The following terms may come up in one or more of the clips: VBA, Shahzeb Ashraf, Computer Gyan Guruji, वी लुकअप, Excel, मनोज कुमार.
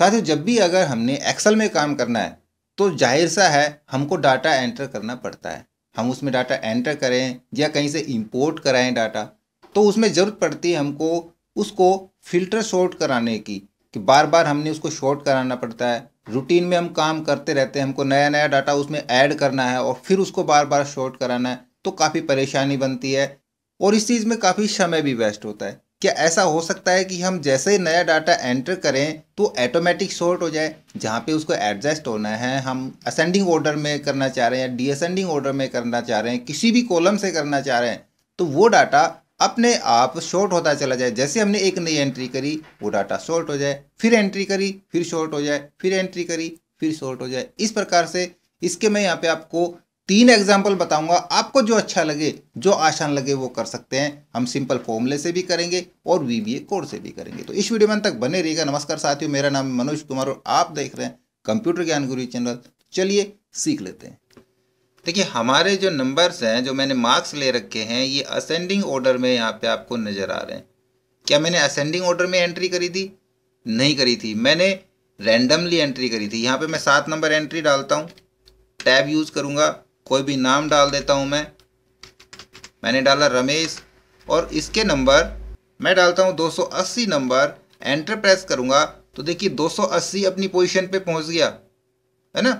साथियों, जब भी अगर हमने एक्सेल में काम करना है तो जाहिर सा है हमको डाटा एंटर करना पड़ता है। हम उसमें डाटा एंटर करें या कहीं से इंपोर्ट कराएं डाटा, तो उसमें ज़रूरत पड़ती है हमको उसको फिल्टर शॉर्ट कराने की, कि बार बार हमने उसको शॉर्ट कराना पड़ता है। रूटीन में हम काम करते रहते हैं, हमको नया नया डाटा उसमें ऐड करना है और फिर उसको बार बार शॉर्ट कराना है, तो काफ़ी परेशानी बनती है और इस चीज़ में काफ़ी समय भी वेस्ट होता है। क्या ऐसा हो सकता है कि हम जैसे ही नया डाटा एंटर करें तो ऐटोमेटिक शॉर्ट हो जाए? जहाँ पे उसको एडजस्ट होना है, हम असेंडिंग ऑर्डर में करना चाह रहे हैं या डीअसेंडिंग ऑर्डर में करना चाह रहे हैं, किसी भी कॉलम से करना चाह रहे हैं, तो वो डाटा अपने आप शॉर्ट होता चला जाए। जैसे हमने एक नई एंट्री करी वो डाटा शॉर्ट हो जाए, फिर एंट्री करी फिर शॉर्ट हो जाए, फिर एंट्री करी फिर शॉर्ट हो जाए। इस प्रकार से इसके मैं यहाँ पे आपको 3 एग्जाम्पल बताऊंगा, आपको जो अच्छा लगे जो आसान लगे वो कर सकते हैं। हम सिंपल फॉर्मूले से भी करेंगे और वीबीए कोड से भी करेंगे, तो इस वीडियो में अंत तक बने रहिएगा। नमस्कार साथियों, मेरा नाम मनोज कुमार और आप देख रहे हैं कंप्यूटर ज्ञान गुरु चैनल। चलिए सीख लेते हैं। देखिए, हमारे जो नंबर्स हैं, जो मैंने मार्क्स ले रखे हैं, ये असेंडिंग ऑर्डर में यहाँ पे आपको नज़र आ रहे हैं। क्या मैंने असेंडिंग ऑर्डर में एंट्री करी थी? नहीं करी थी, मैंने रैंडमली एंट्री करी थी। यहाँ पे मैं 7 नंबर एंट्री डालता हूँ, टैब यूज़ करूँगा, कोई भी नाम डाल देता हूँ। मैंने डाला रमेश और इसके नंबर मैं डालता हूँ 280 नंबर, एंटर प्रेस करूँगा तो देखिए 280 अपनी पोजीशन पे पहुँच गया, है ना।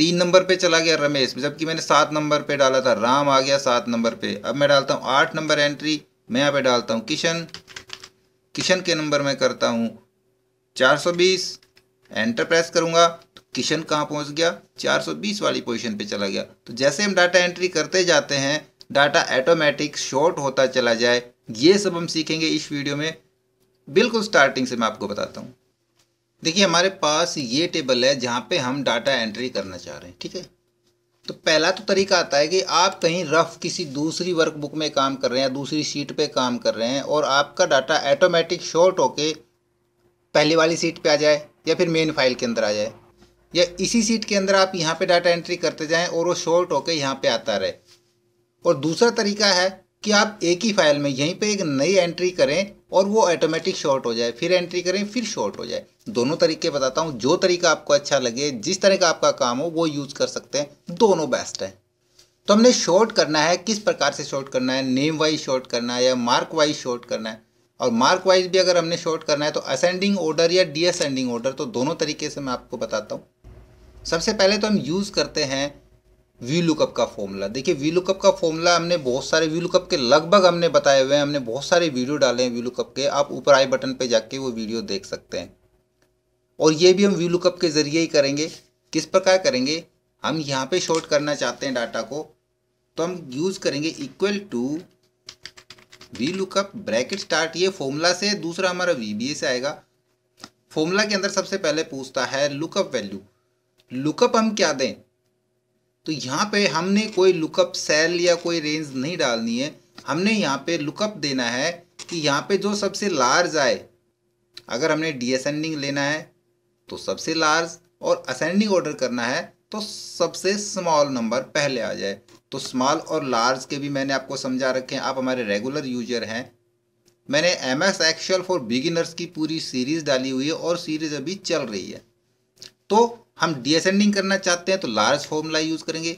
3 नंबर पे चला गया रमेश, जबकि मैंने 7 नंबर पे डाला था। राम आ गया 7 नंबर पे। अब मैं डालता हूँ 8 नंबर एंट्री, मैं यहाँ पे डालता हूँ किशन। किशन के नंबर मैं करता हूँ 420, एंटर प्रेस करूँगा, किशन कहाँ पहुँच गया? 420 वाली पोजीशन पे चला गया। तो जैसे हम डाटा एंट्री करते जाते हैं डाटा ऑटोमेटिक शॉर्ट होता चला जाए, ये सब हम सीखेंगे इस वीडियो में। बिल्कुल स्टार्टिंग से मैं आपको बताता हूँ। देखिए, हमारे पास ये टेबल है जहाँ पे हम डाटा एंट्री करना चाह रहे हैं, ठीक है। तो पहला तो तरीका आता है कि आप कहीं रफ किसी दूसरी वर्कबुक में काम कर रहे हैं, दूसरी शीट पर काम कर रहे हैं और आपका डाटा ऑटोमेटिक शॉर्ट होके पहले वाली सीट पर आ जाए या फिर मेन फाइल के अंदर आ जाए, या इसी सीट के अंदर आप यहाँ पे डाटा एंट्री करते जाएं और वो शॉर्ट होकर यहाँ पे आता रहे। और दूसरा तरीका है कि आप एक ही फाइल में यहीं पे एक नई एंट्री करें और वो ऑटोमेटिक शॉर्ट हो जाए, फिर एंट्री करें फिर शॉर्ट हो जाए। दोनों तरीके बताता हूँ, जो तरीका आपको अच्छा लगे, जिस तरह का आपका काम हो वो यूज़ कर सकते हैं, दोनों बेस्ट हैं। तो हमने शॉर्ट करना है, किस प्रकार से शॉर्ट करना है? नेम वाइज शॉर्ट करना है या मार्क वाइज शॉर्ट करना है? और मार्क वाइज भी अगर हमने शॉर्ट करना है तो असेंडिंग ऑर्डर या डीअसेंडिंग ऑर्डर, तो दोनों तरीके से मैं आपको बताता हूँ। सबसे पहले तो हम यूज़ करते हैं वी लुकअप का फॉर्मूला। देखिए, वी लुकअप का फॉर्मूला हमने बहुत सारे वी लुकअप के लगभग हमने बताए हुए हैं, हमने बहुत सारे वीडियो डाले हैं वी लुकअप के, आप ऊपर आई बटन पे जाके वो वीडियो देख सकते हैं। और ये भी हम वी लुकअप के ज़रिए ही करेंगे। किस प्रकार करेंगे? हम यहाँ पे शॉर्ट करना चाहते हैं डाटा को, तो हम यूज़ करेंगे equal to वी लुकअप bracket start, ये फॉर्मूला से, दूसरा हमारा वीबीए से आएगा। फॉर्मूला के अंदर सबसे पहले पूछता है लुकअप वैल्यू, लुकअप हम क्या दें? तो यहाँ पे हमने कोई लुकअप सेल या कोई रेंज नहीं डालनी है, हमने यहाँ पे लुकअप देना है कि यहाँ पे जो सबसे लार्ज आए। अगर हमने डीअसेंडिंग लेना है तो सबसे लार्ज और असेंडिंग ऑर्डर करना है तो सबसे स्मॉल नंबर पहले आ जाए। तो स्मॉल और लार्ज के भी मैंने आपको समझा रखे हैं, आप हमारे रेगुलर यूजर हैं। मैंने MS एक्सेल फॉर बिगिनर्स की पूरी सीरीज़ डाली हुई है और सीरीज़ अभी चल रही है। तो हम डीअसेंडिंग करना चाहते हैं तो लार्ज फॉर्मूला यूज़ करेंगे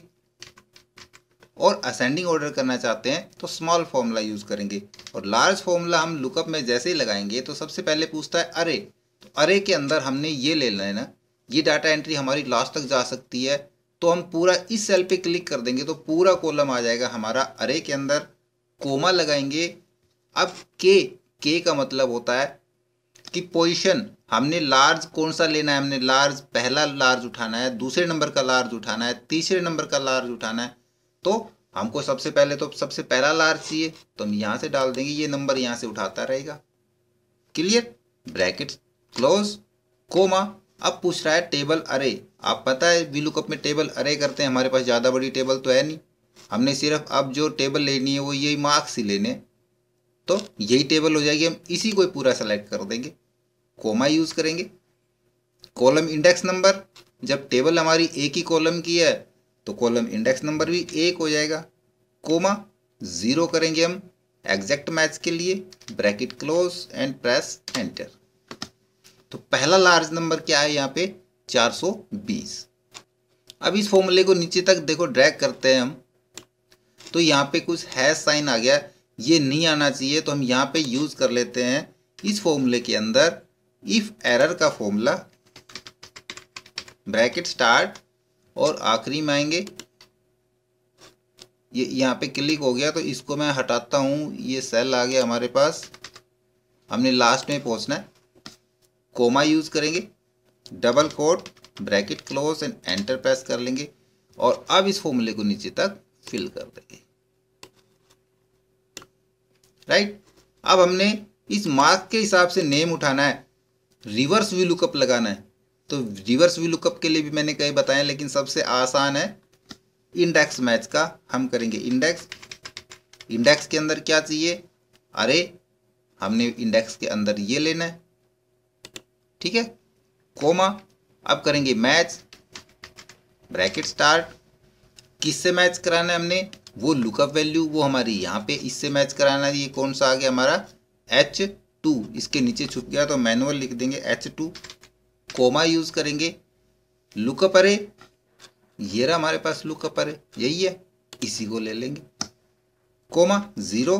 और असेंडिंग ऑर्डर करना चाहते हैं तो स्मॉल फॉर्मूला यूज़ करेंगे। और लार्ज फॉर्मूला हम लुकअप में जैसे ही लगाएंगे तो सबसे पहले पूछता है अरे, तो अरे के अंदर हमने ये ले लेना, ये डाटा एंट्री हमारी लास्ट तक जा सकती है, तो हम पूरा इस सेल पे क्लिक कर देंगे तो पूरा कॉलम आ जाएगा हमारा अरे के अंदर। कोमा लगाएंगे, अब के का मतलब होता है कि पोजीशन हमने लार्ज कौन सा लेना है, हमने लार्ज पहला लार्ज उठाना है, दूसरे नंबर का लार्ज उठाना है, तीसरे नंबर का लार्ज उठाना है। तो हमको सबसे पहले तो सबसे पहला लार्ज चाहिए, तो हम यहाँ से डाल देंगे, ये नंबर यहाँ से उठाता रहेगा। Clear, bracket close, comma. अब पूछ रहा है टेबल अरे। आप पता है वी लुकअप में टेबल अरे करते हैं, हमारे पास ज़्यादा बड़ी टेबल तो है नहीं, हमने सिर्फ अब जो टेबल लेनी है वो यही मार्क्स ही लेने, तो यही टेबल हो जाएगी, हम इसी को पूरा सेलेक्ट कर देंगे। कोमा यूज़ करेंगे, कॉलम इंडेक्स नंबर, जब टेबल हमारी एक ही कॉलम की है तो कॉलम इंडेक्स नंबर भी एक हो जाएगा। कोमा 0 करेंगे हम एग्जैक्ट मैच के लिए, bracket close and press enter. तो पहला लार्ज नंबर क्या है यहाँ पे 420। अब इस फॉर्मूले को नीचे तक देखो ड्रैग करते हैं हम, तो यहाँ पे कुछ हैश साइन आ गया, ये नहीं आना चाहिए। तो हम यहाँ पे यूज कर लेते हैं इस फॉर्मूले के अंदर इफ एरर का फॉर्मूला, ब्रैकेट स्टार्ट और आखिरी में आएंगे, ये यहाँ पे क्लिक हो गया। तो इसको मैं हटाता हूँ, ये सेल आ गया हमारे पास, हमने लास्ट में पहुँचना है। कोमा यूज़ करेंगे, double quote, bracket close and enter press कर लेंगे और अब इस फॉर्मूले को नीचे तक फिल कर देंगे। राइट, अब हमने इस मार्क के हिसाब से नेम उठाना है, रिवर्स वी लुकअप लगाना है। तो रिवर्स वी लुकअप के लिए भी मैंने कई बताए, लेकिन सबसे आसान है इंडेक्स मैच का। हम करेंगे इंडेक्स, इंडेक्स के अंदर क्या चाहिए, अरे हमने इंडेक्स के अंदर ये लेना है, ठीक है, कोमा। अब करेंगे मैच, ब्रैकेट स्टार्ट, किससे मैच कराना है हमने, वो लुकअप वैल्यू, वो हमारी यहाँ पे इससे मैच कराना है। ये कौन सा आ गया हमारा H2, इसके नीचे छुप गया, तो मैनुअल लिख देंगे H2, कोमा यूज़ करेंगे, लुकअप अरे, ये रहा हमारे पास लुकअप अरे, यही है, इसी को ले लेंगे, कोमा 0,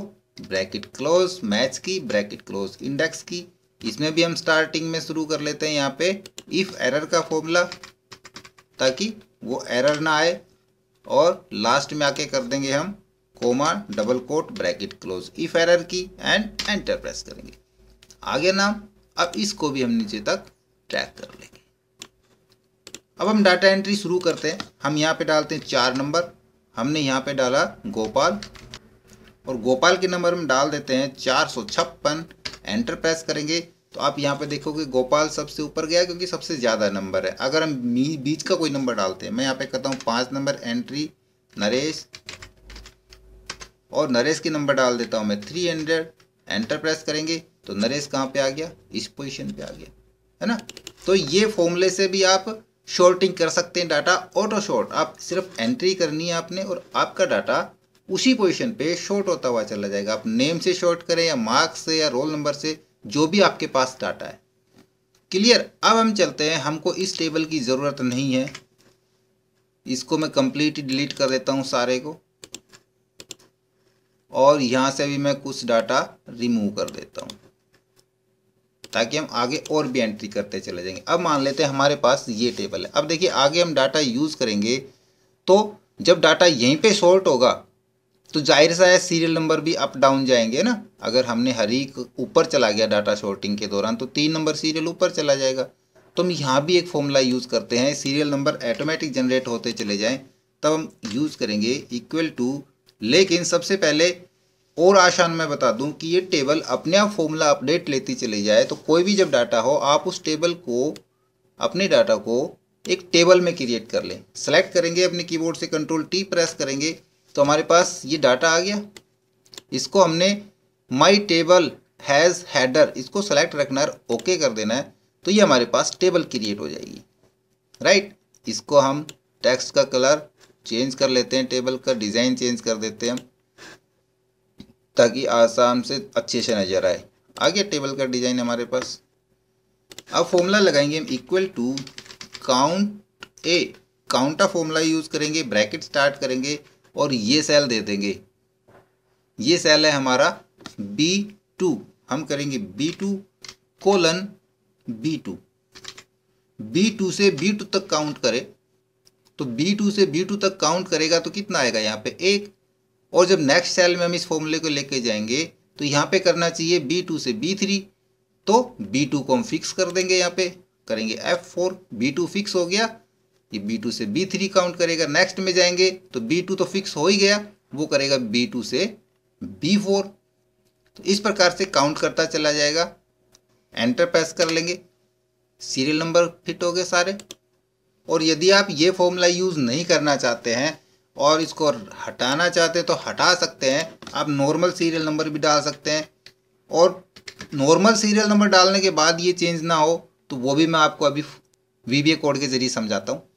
ब्रैकेट क्लोज, मैच की, ब्रैकेट क्लोज, इंडेक्स की। इसमें भी हम स्टार्टिंग में शुरू कर लेते हैं यहाँ पे इफ एरर का फॉर्मूला, ताकि वो एरर ना आए, और लास्ट में आके कर देंगे हम comma, double quote, bracket close, if error की एंड एंटर प्रेस करेंगे, आगे नाम। अब इसको भी हम नीचे तक ट्रैक कर लेंगे। अब हम डाटा एंट्री शुरू करते हैं। हम यहाँ पे डालते हैं 4 नंबर, हमने यहाँ पे डाला गोपाल, और गोपाल के नंबर हम डाल देते हैं 456, एंटर प्रेस करेंगे। तो आप यहाँ पे देखोगे गोपाल सबसे ऊपर गया क्योंकि सबसे ज़्यादा नंबर है। अगर हम बीच का कोई नंबर डालते हैं, मैं यहाँ पे कहता हूँ 5 नंबर एंट्री नरेश, और नरेश के नंबर डाल देता हूँ मैं 300, एंटर प्रेस करेंगे, तो नरेश कहाँ पे आ गया, इस पोजीशन पे आ गया, है ना। तो ये फॉर्मूले से भी आप शॉर्टिंग कर सकते हैं डाटा, ऑटो शॉर्ट। आप सिर्फ एंट्री करनी है आपने और आपका डाटा उसी पोजीशन पे शॉर्ट होता हुआ चला जाएगा। आप नेम से शॉर्ट करें या मार्क्स से या रोल नंबर से, जो भी आपके पास डाटा है। क्लियर। अब हम चलते हैं, हमको इस टेबल की ज़रूरत नहीं है, इसको मैं कंप्लीट डिलीट कर देता हूँ सारे को, और यहाँ से भी मैं कुछ डाटा रिमूव कर देता हूँ ताकि हम आगे और भी एंट्री करते चले जाएंगे। अब मान लेते हैं हमारे पास ये टेबल है। अब देखिए आगे हम डाटा यूज़ करेंगे, तो जब डाटा यहीं पे शॉर्ट होगा तो जाहिर सा है सीरियल नंबर भी अप डाउन जाएंगे ना। अगर हमने हर एक ऊपर चला गया डाटा शॉर्टिंग के दौरान, तो 3 नंबर सीरियल ऊपर चला जाएगा। तो हम यहाँ भी एक फॉर्मूला यूज़ करते हैं, सीरियल नंबर ऑटोमेटिक जनरेट होते चले जाएँ, तब हम यूज़ करेंगे इक्वल टू। लेकिन सबसे पहले और आसान मैं बता दूं कि ये टेबल अपने आप फॉर्मूला अपडेट लेती चली जाए, तो कोई भी जब डाटा हो आप उस टेबल को, अपने डाटा को एक टेबल में क्रिएट कर लें। सेलेक्ट करेंगे अपने कीबोर्ड से, Ctrl+T प्रेस करेंगे, तो हमारे पास ये डाटा आ गया। इसको हमने माई टेबल हैज़ हैडर, इसको सेलेक्ट रखना है, ओके कर देना है, तो ये हमारे पास टेबल क्रिएट हो जाएगी। राइट, इसको हम टेक्स्ट का कलर चेंज कर लेते हैं, टेबल का डिज़ाइन चेंज कर देते हैं हम, ताकि आसाम से अच्छे से नज़र आए। आगे टेबल का डिज़ाइन हमारे पास। अब फॉर्मूला लगाएंगे हम equal to count A, count का फॉर्मूला यूज़ करेंगे, ब्रैकेट स्टार्ट करेंगे और ये सेल दे देंगे, ये सेल है हमारा B2, हम करेंगे B2 कोलन B2, B2 से B2 तक काउंट करें, तो B2 से B2 तक काउंट करेगा तो कितना आएगा यहाँ पे 1। और जब नेक्स्ट सेल में हम इस फॉर्मूले को लेके जाएंगे तो यहाँ पे करना चाहिए B2 से B3, तो B2 को हम फिक्स कर देंगे, यहाँ पे करेंगे F4, B2 फिक्स हो गया, ये B2 से B3 काउंट करेगा। नेक्स्ट में जाएंगे तो B2 तो फिक्स हो ही गया, वो करेगा B2 से B4। तो इस प्रकार से काउंट करता चला जाएगा, एंटर प्रेस कर लेंगे, सीरियल नंबर फिट हो गए सारे। और यदि आप ये फॉर्मूला यूज़ नहीं करना चाहते हैं और इसको हटाना चाहते हैं तो हटा सकते हैं, आप नॉर्मल सीरियल नंबर भी डाल सकते हैं, और नॉर्मल सीरियल नंबर डालने के बाद ये चेंज ना हो तो वो भी मैं आपको अभी VBA कोड के ज़रिए समझाता हूँ।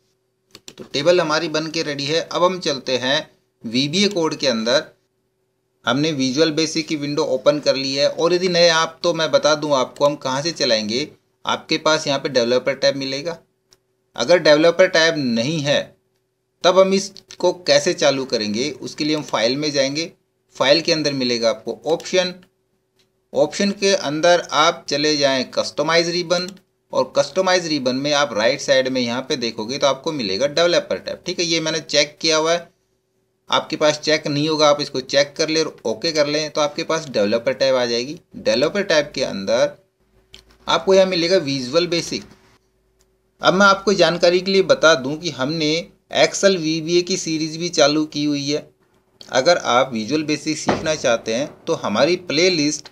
तो टेबल हमारी बन के रेडी है। अब हम चलते हैं VBA कोड के अंदर। हमने विजुअल बेसिक की विंडो ओपन कर ली है, और यदि नए आप, तो मैं बता दूँ आपको हम कहाँ से चलाएँगे। आपके पास यहाँ पे डेवलपर टैब मिलेगा। अगर डेवलपर टैब नहीं है तब हम इसको कैसे चालू करेंगे, उसके लिए हम फाइल में जाएंगे। फाइल के अंदर मिलेगा आपको ऑप्शन, ऑप्शन के अंदर आप चले जाएं कस्टमाइज रिबन, और कस्टमाइज रिबन में आप राइट साइड में यहाँ पे देखोगे तो आपको मिलेगा डेवलपर टैब। ठीक है, ये मैंने चेक किया हुआ है, आपके पास चेक नहीं होगा, आप इसको चेक कर लें और ओके कर लें तो आपके पास डेवलपर टैब आ जाएगी। डेवलपर टैब के अंदर आपको यहाँ मिलेगा विजुअल बेसिक। अब मैं आपको जानकारी के लिए बता दूं कि हमने एक्सेल वीबीए की सीरीज़ भी चालू की हुई है। अगर आप विजुअल बेसिक सीखना चाहते हैं तो हमारी प्लेलिस्ट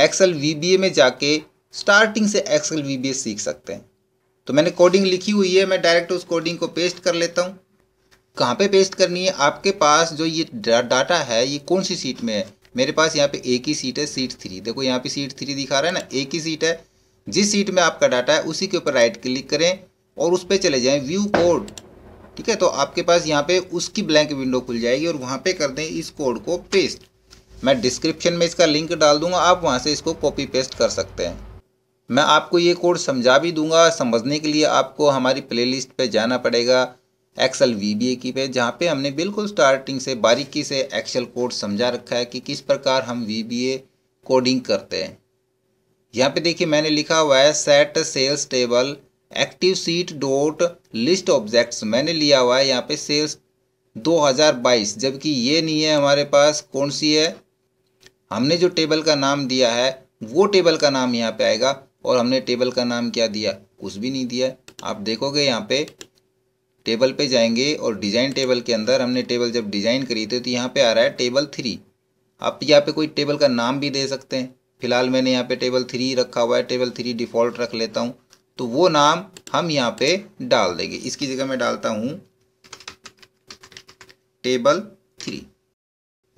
एक्सेल वीबीए में जाके स्टार्टिंग से एक्सेल वीबीए सीख सकते हैं। तो मैंने कोडिंग लिखी हुई है, मैं डायरेक्ट उस कोडिंग को पेस्ट कर लेता हूँ। कहाँ पे पेस्ट करनी है, आपके पास जो ये डाटा है ये कौन सी सीट में है। मेरे पास यहाँ पे एक ही सीट है, सीट 3। देखो यहाँ पे सीट 3 दिखा रहा है ना, एक ही सीट है। जिस सीट में आपका डाटा है उसी के ऊपर राइट क्लिक करें और उस पर चले जाएं व्यू कोड। ठीक है, तो आपके पास यहाँ पे उसकी ब्लैंक विंडो खुल जाएगी और वहाँ पे कर दें इस कोड को पेस्ट। मैं डिस्क्रिप्शन में इसका लिंक डाल दूंगा, आप वहाँ से इसको कॉपी पेस्ट कर सकते हैं। मैं आपको ये कोड समझा भी दूंगा, समझने के लिए आपको हमारी प्लेलिस्ट पे जाना पड़ेगा एक्सेल वीबीए की पे, जहाँ पे हमने बिल्कुल स्टार्टिंग से बारीकी से एक्सेल कोड समझा रखा है कि किस प्रकार हम वीबीए कोडिंग करते हैं। यहाँ पे देखिए मैंने लिखा हुआ है set sales table active sheet dot list objects. मैंने लिया हुआ है यहाँ पे सेल्स 2022, जबकि ये नहीं है हमारे पास, कौन सी है, हमने जो टेबल का नाम दिया है वो टेबल का नाम यहाँ पे आएगा। और हमने टेबल का नाम क्या दिया, कुछ भी नहीं दिया। आप देखोगे यहाँ पे टेबल पे जाएंगे और डिज़ाइन टेबल के अंदर हमने टेबल जब डिज़ाइन करी थी तो यहाँ पे आ रहा है टेबल 3। आप यहाँ पे कोई टेबल का नाम भी दे सकते हैं। फिलहाल मैंने यहाँ पे टेबल 3 रखा हुआ है, टेबल 3 डिफ़ॉल्ट रख लेता हूँ, तो वो नाम हम यहाँ पे डाल देंगे। इसकी जगह मैं डालता हूँ टेबल 3।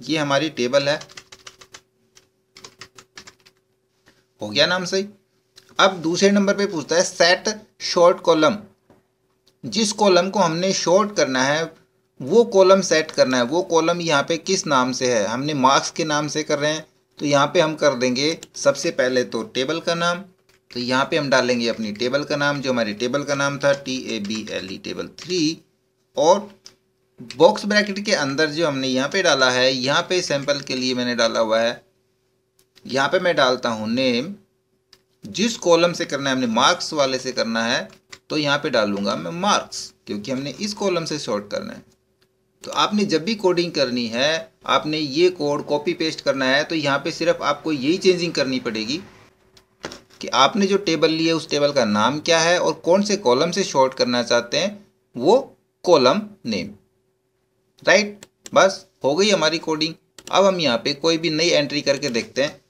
ये हमारी टेबल है, हो गया नाम सही। अब दूसरे नंबर पे पूछता है सेट शॉर्ट कॉलम। जिस कॉलम को हमने शॉर्ट करना है वो कॉलम सेट करना है। वो कॉलम यहाँ पे किस नाम से है, हमने मार्क्स के नाम से कर रहे हैं, तो यहाँ पे हम कर देंगे सबसे पहले तो टेबल का नाम। तो यहाँ पे हम डालेंगे अपनी टेबल का नाम, जो हमारी टेबल का नाम था TABLE टेबल 3, और बॉक्स ब्रैकेट के अंदर जो हमने यहाँ पे डाला है, यहाँ पे सैंपल के लिए मैंने डाला हुआ है, यहाँ पे मैं डालता हूँ नेम। जिस कॉलम से करना है, हमने मार्क्स वाले से करना है, तो यहाँ पे डालूंगा मैं मार्क्स, क्योंकि हमने इस कॉलम से शॉर्ट करना है। तो आपने जब भी कोडिंग करनी है आपने ये कोड कॉपी पेस्ट करना है। तो यहाँ पे सिर्फ आपको यही चेंजिंग करनी पड़ेगी कि आपने जो टेबल लिए उस टेबल का नाम क्या है और कौन से कॉलम से शॉर्ट करना चाहते हैं, वो कॉलम नेम। राइट, बस हो गई हमारी कोडिंग। अब हम यहाँ पे कोई भी नई एंट्री करके देखते हैं।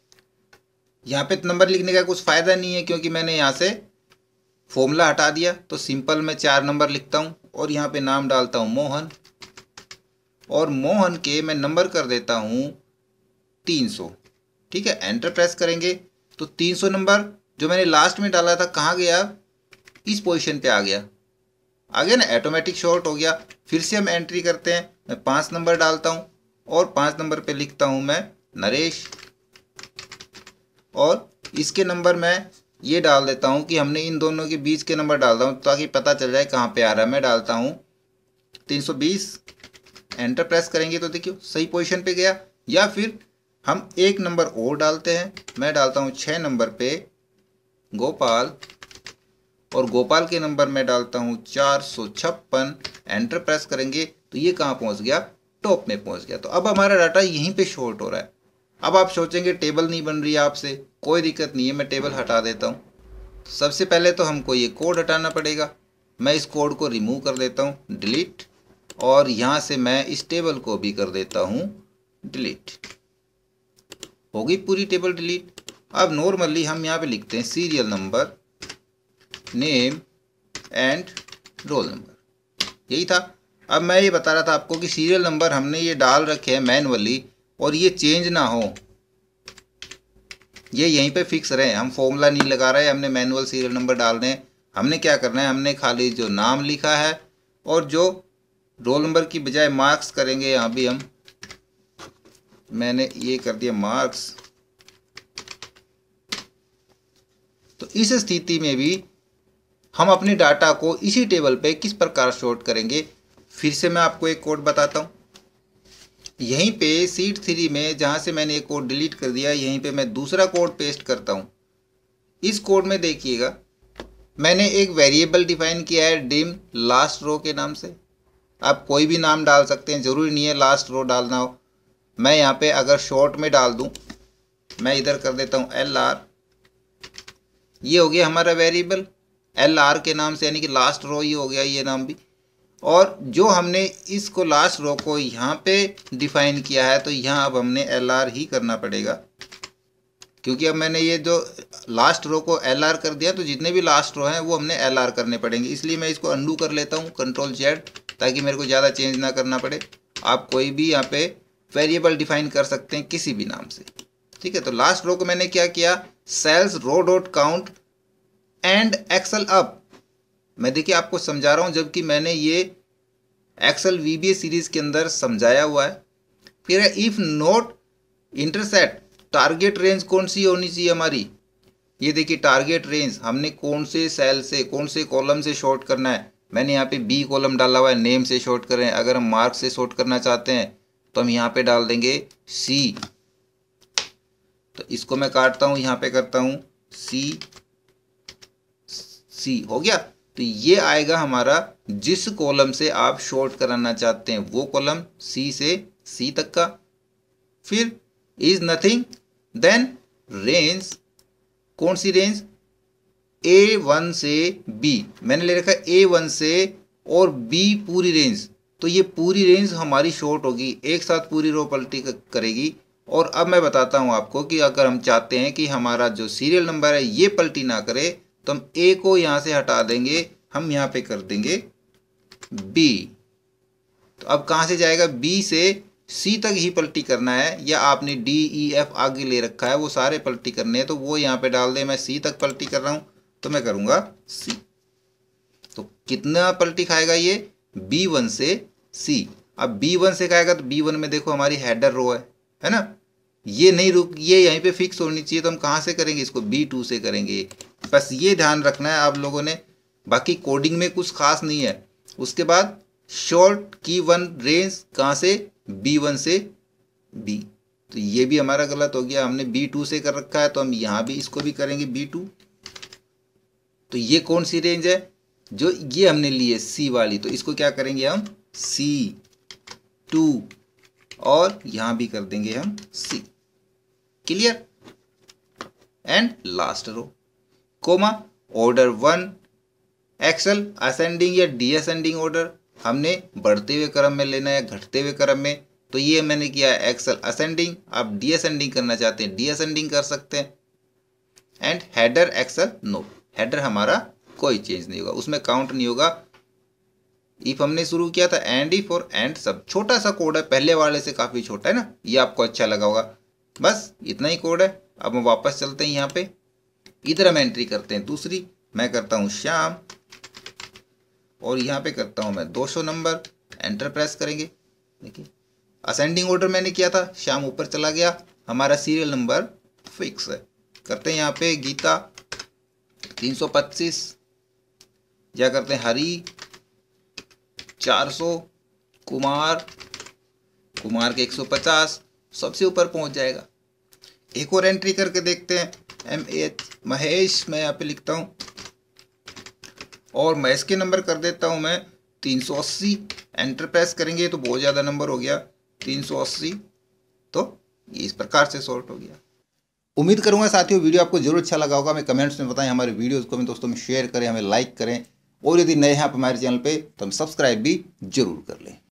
यहाँ पे नंबर लिखने का कुछ फ़ायदा नहीं है क्योंकि मैंने यहाँ से फॉर्मूला हटा दिया। तो सिंपल मैं 4 नंबर लिखता हूँ और यहाँ पे नाम डालता हूँ मोहन, और मोहन के मैं नंबर कर देता हूँ 300। ठीक है, एंटर प्रेस करेंगे तो 300 नंबर जो मैंने लास्ट में डाला था कहाँ गया, इस पोजीशन पे आ गया। आगे ना ऑटोमेटिक शॉर्ट हो गया। फिर से हम एंट्री करते हैं, मैं 5 नंबर डालता हूँ और 5 नंबर पर लिखता हूँ मैं नरेश, और इसके नंबर मैं ये डाल देता हूँ कि हमने इन दोनों के बीच के नंबर डालता हूँ ताकि पता चल जाए कहाँ पे आ रहा है। मैं डालता हूँ 320, एंटर प्रेस करेंगे तो देखियो सही पोजीशन पे गया। या फिर हम 1 नंबर और डालते हैं, मैं डालता हूँ 6 नंबर पे गोपाल, और गोपाल के नंबर मैं डालता हूँ 456, एंटर प्रेस करेंगे तो ये कहाँ पहुँच गया, टॉप में पहुँच गया। तो अब हमारा डाटा यहीं पर शॉर्ट हो रहा है। अब आप सोचेंगे टेबल नहीं बन रही है आपसे, कोई दिक्कत नहीं है, मैं टेबल हटा देता हूँ। सबसे पहले तो हमको ये कोड हटाना पड़ेगा। मैं इस कोड को रिमूव कर देता हूँ, डिलीट, और यहाँ से मैं इस टेबल को भी कर देता हूँ डिलीट। हो गई पूरी टेबल डिलीट। अब नॉर्मली हम यहाँ पे लिखते हैं serial number, name and roll number, यही था। अब मैं ये बता रहा था आपको कि सीरियल नंबर हमने ये डाल रखे हैं मैनुअली, और ये चेंज ना हो, ये यहीं पे फिक्स रहे। हम फॉर्मूला नहीं लगा रहे, हमने मैनुअल सीरियल नंबर डाल दें। हमने क्या करना है, हमने खाली जो नाम लिखा है और जो रोल नंबर की बजाय मार्क्स करेंगे। यहाँ भी हम, मैंने ये कर दिया मार्क्स, तो इस स्थिति में भी हम अपने डाटा को इसी टेबल पे किस प्रकार सॉर्ट करेंगे। फिर से मैं आपको एक कोड बताता हूँ। यहीं पे सीट 3 में जहाँ से मैंने एक कोड डिलीट कर दिया, यहीं पे मैं दूसरा कोड पेस्ट करता हूँ। इस कोड में देखिएगा, मैंने एक वेरिएबल डिफाइन किया है डिम लास्ट रो के नाम से। आप कोई भी नाम डाल सकते हैं, ज़रूरी नहीं है लास्ट रो डालना हो। मैं यहाँ पे अगर शॉर्ट में डाल दूँ, मैं इधर कर देता हूँ LR, ये हो गया हमारा वेरिएबल LR के नाम से, यानी कि लास्ट रो ही हो गया ये नाम भी। और जो हमने इसको लास्ट रो को यहाँ पे डिफाइन किया है, तो यहाँ अब हमने LR ही करना पड़ेगा, क्योंकि अब मैंने ये जो लास्ट रो को LR कर दिया, तो जितने भी लास्ट रो हैं वो हमने LR करने पड़ेंगे। इसलिए मैं इसको अंडू कर लेता हूँ Ctrl Z, ताकि मेरे को ज़्यादा चेंज ना करना पड़े। आप कोई भी यहाँ पे वेरिएबल डिफाइन कर सकते हैं किसी भी नाम से, ठीक है। तो लास्ट रो को मैंने क्या किया, cells row dot count end Excel up. मैं देखिए आपको समझा रहा हूँ, जबकि मैंने ये एक्सेल VBA सीरीज़ के अंदर समझाया हुआ है। फिर if not intersect, target range कौन सी होनी चाहिए हमारी। ये देखिए टारगेट रेंज, हमने कौन से सेल से, कौन से कॉलम से शॉर्ट करना है। मैंने यहाँ पे B कॉलम डाला हुआ है, नेम से शॉर्ट करें। अगर हम मार्क्स से शॉर्ट करना चाहते हैं तो हम यहाँ पे डाल देंगे C। तो इसको मैं काटता हूँ, यहाँ पे करता हूँ C हो गया। तो ये आएगा हमारा जिस कॉलम से आप शॉर्ट कराना चाहते हैं वो कॉलम, C से C तक का। फिर इज नथिंग, देन रेंज, कौन सी रेंज, A1 से B। मैंने ले रखा A1 से और B पूरी रेंज, तो ये पूरी रेंज हमारी शॉर्ट होगी, एक साथ पूरी रो पलटी करेगी। और अब मैं बताता हूँ आपको कि अगर हम चाहते हैं कि हमारा जो सीरियल नंबर है ये पलटी ना करे, तो हम A को यहाँ से हटा देंगे, हम यहाँ पे कर देंगे B। तो अब कहाँ से जाएगा, B से C तक ही पलटी करना है, या आपने DEF आगे ले रखा है वो सारे पलटी करने हैं, तो वो यहाँ पे डाल दे। मैं C तक पलटी कर रहा हूँ, तो मैं करूँगा C। तो कितना पलटी खाएगा ये, B1 से C। अब B1 से खाएगा, तो B1 में देखो हमारी हेडर रो है ना, ये नहीं रुक, ये यहीं पे फिक्स होनी चाहिए। तो हम कहाँ से करेंगे इसको, B2 से करेंगे। बस ये ध्यान रखना है आप लोगों ने, बाकी कोडिंग में कुछ खास नहीं है। उसके बाद शॉर्ट की वन रेंज कहाँ से, B1 से B। तो ये भी हमारा गलत हो गया, हमने B2 से कर रखा है, तो हम यहाँ भी इसको भी करेंगे B2। तो ये कौन सी रेंज है जो ये हमने ली है C वाली, तो इसको क्या करेंगे हम C2, और यहाँ भी कर देंगे हम C। Clear. And last row comma order 1 Excel, ascending या डीअसेंडिंग ऑर्डर, हमने बढ़ते हुए क्रम में लेना है घटते हुए क्रम में। तो ये मैंने किया है एक्सेल असेंडिंग। आप डीअसेंडिंग करना चाहते हैं डीअसेंडिंग कर सकते हैं। And header Excel no, header हमारा कोई चेंज नहीं होगा, उसमें काउंट नहीं होगा। इफ हमने शुरू किया था एंड इफ और एंड सब, छोटा सा कोड है, पहले वाले से काफ़ी छोटा है ना, ये आपको अच्छा लगा होगा। बस इतना ही कोड है। अब हम वापस चलते हैं, यहाँ पे इधर हम एंट्री करते हैं दूसरी। मैं करता हूँ श्याम, और यहाँ पे करता हूँ मैं 200 नंबर, एंटर प्रेस करेंगे। देखिए असेंडिंग ऑर्डर मैंने किया था, श्याम ऊपर चला गया, हमारा सीरियल नंबर फिक्स है। करते हैं यहाँ पे गीता 325, या करते हैं हरी 400, कुमार के 150, सबसे ऊपर पहुंच जाएगा। एक और एंट्री करके देखते हैं, महेश, मैं यहाँ पे लिखता हूँ और मैं इसके नंबर कर देता हूँ मैं 380। एंटर प्रेस करेंगे तो बहुत ज़्यादा नंबर हो गया 380। तो ये इस प्रकार से सॉर्ट हो गया। उम्मीद करूँगा साथियों वीडियो आपको जरूर अच्छा लगा होगा। हमें कमेंट्स में बताएं, हमारे वीडियोज़ को हमें दोस्तों में शेयर करें, हमें लाइक करें, और यदि नए हैं आप हमारे चैनल पे तो हम सब्सक्राइब भी जरूर कर लें।